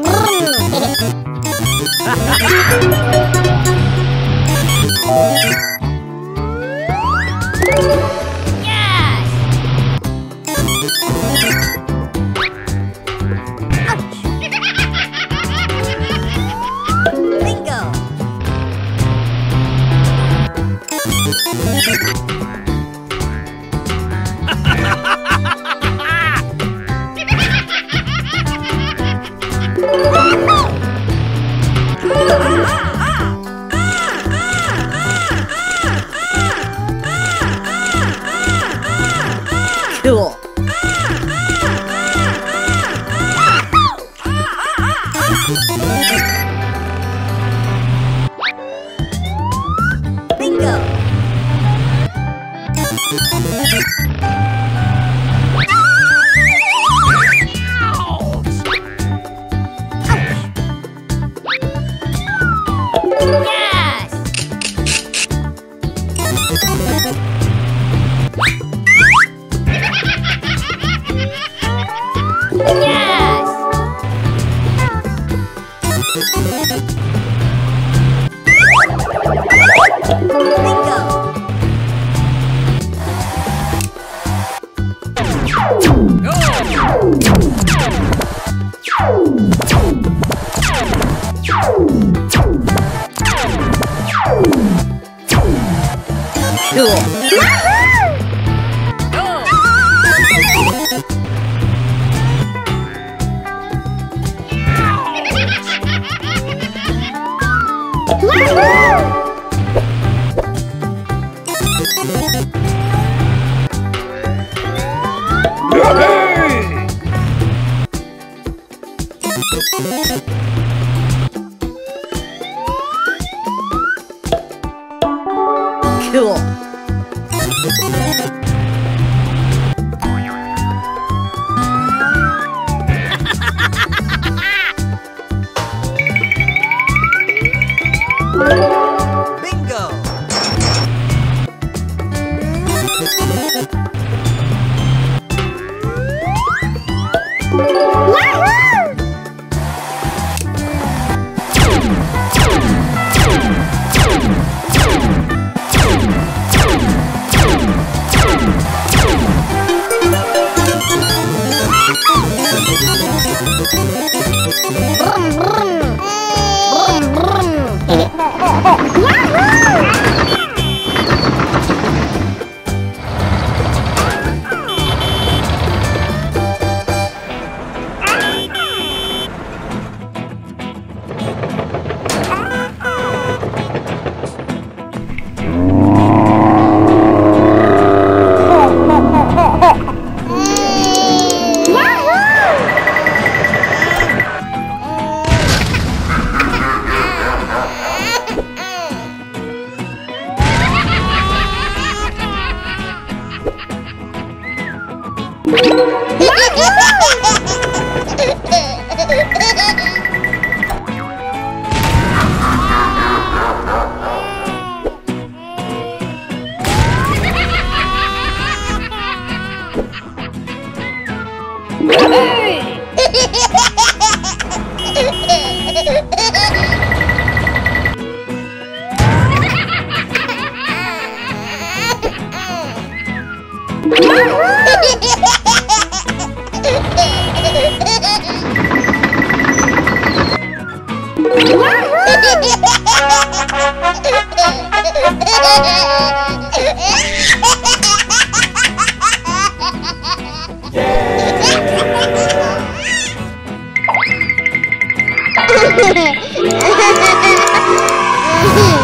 Hehehehe